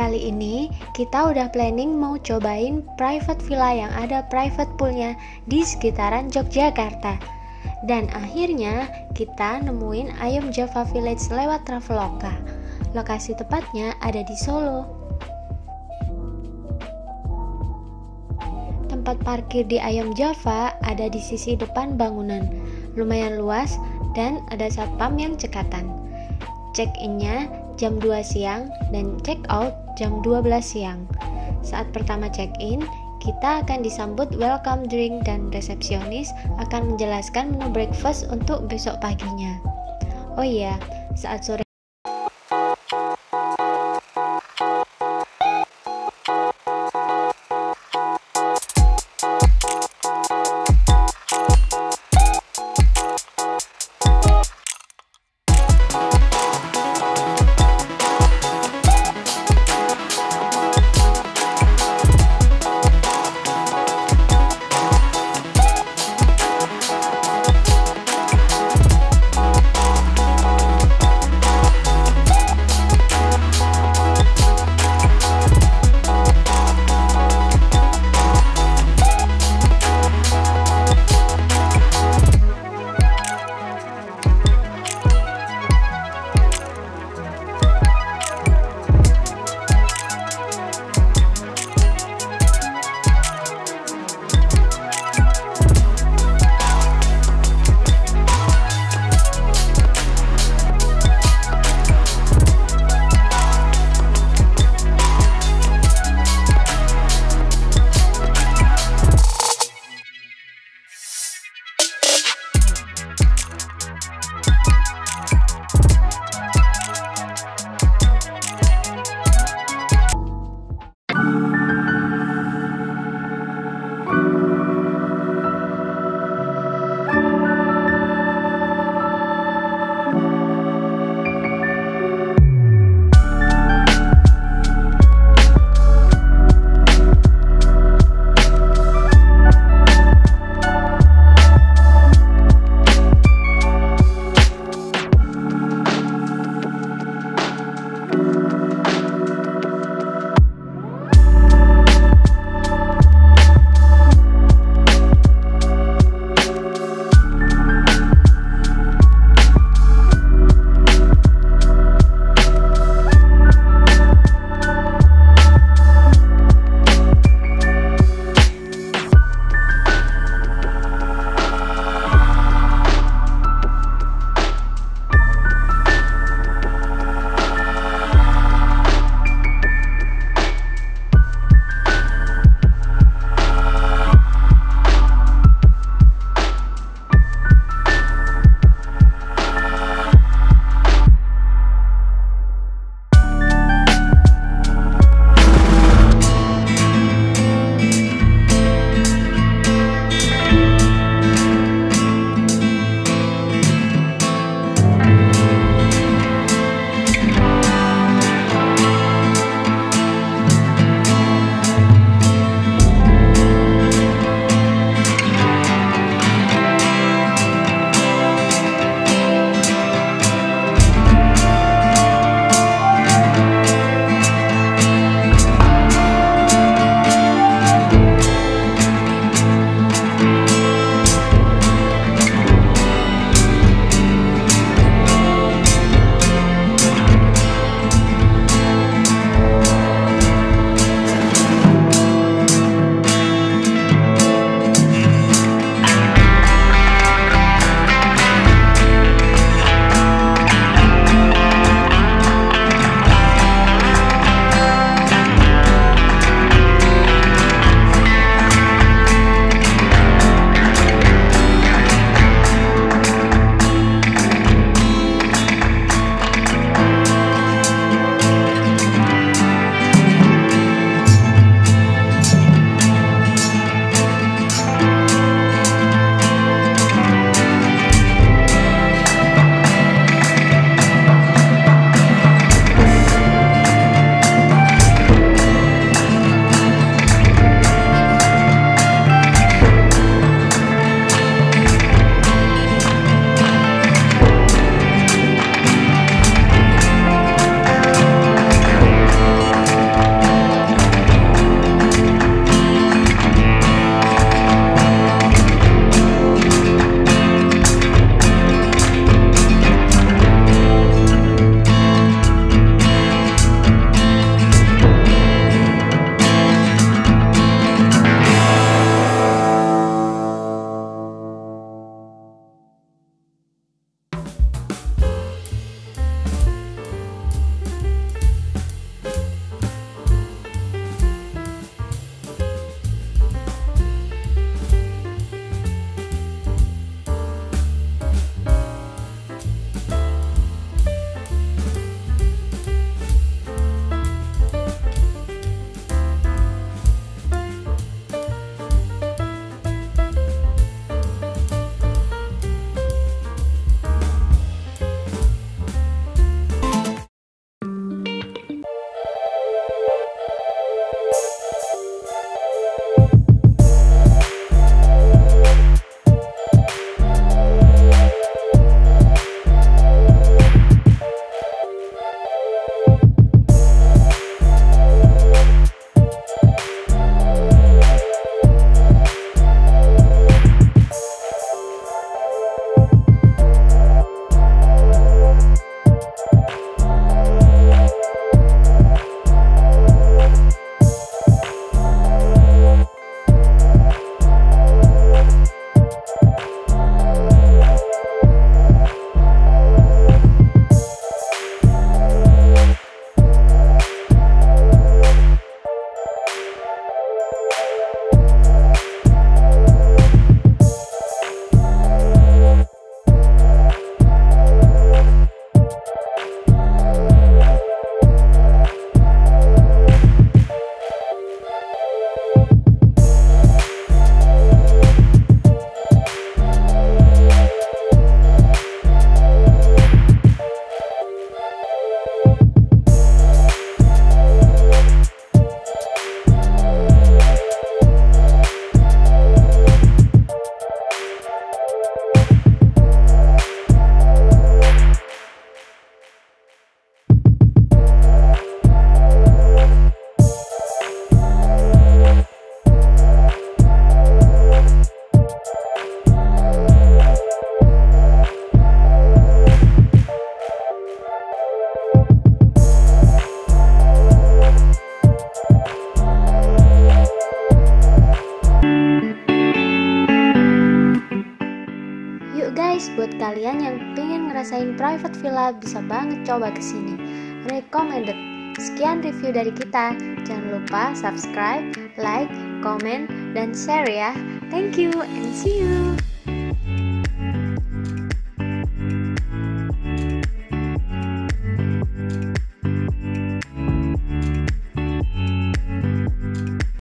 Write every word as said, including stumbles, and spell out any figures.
Kali ini kita udah planning mau cobain private villa yang ada private poolnya di sekitaran Yogyakarta. Dan akhirnya kita nemuin Ayom Java Village lewat Traveloka. Lokasi tepatnya ada di Solo. Tempat parkir di Ayom Java ada di sisi depan bangunan, lumayan luas dan ada satpam yang cekatan. Check-in-nya jam dua siang dan check-out jam dua belas siang. Saat pertama check-in, kita akan disambut welcome drink dan resepsionis akan menjelaskan menu breakfast untuk besok paginya. Oh iya, saat sore yang pengen ngerasain private villa bisa banget coba kesini. Recommended. Sekian review dari kita. Jangan lupa subscribe, like, comment, dan share ya. Thank you and see you.